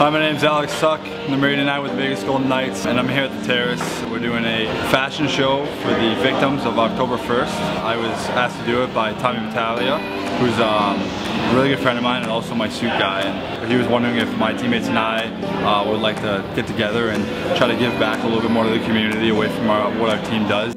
Hi, my name's Alex Suck. I'm the married tonight with Vegas Golden Knights, and I'm here at the Terrace. We're doing a fashion show for the victims of October 1st. I was asked to do it by Tommy Vitalia, who's a really good friend of mine and also my suit guy. And he was wondering if my teammates and I would like to get together and try to give back a little bit more to the community away from what our team does.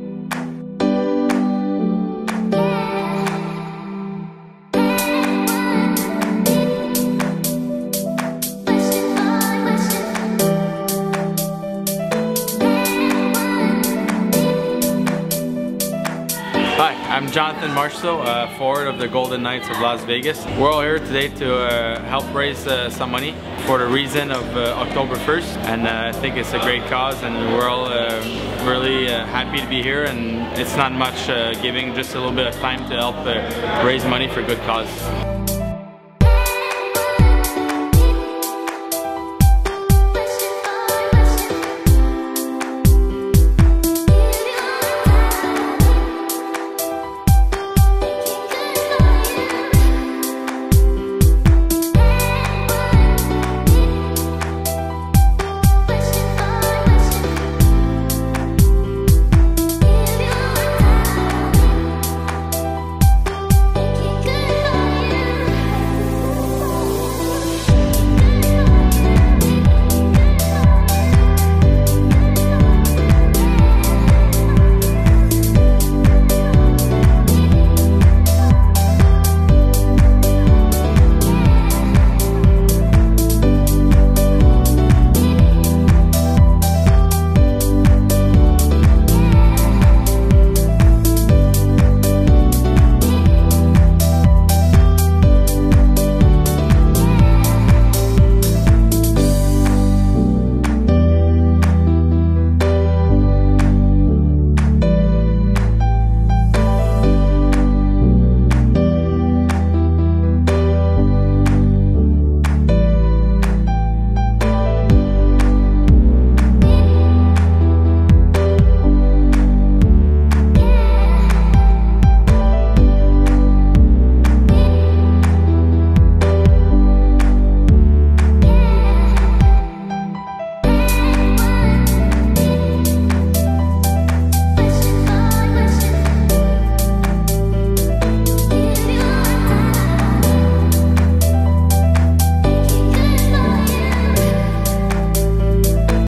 Hi, I'm Jonathan Marshall, forward of the Golden Knights of Las Vegas. We're all here today to help raise some money for the reason of October 1st, and I think it's a great cause, and we're all really happy to be here, and it's not much giving, just a little bit of time to help raise money for a good cause.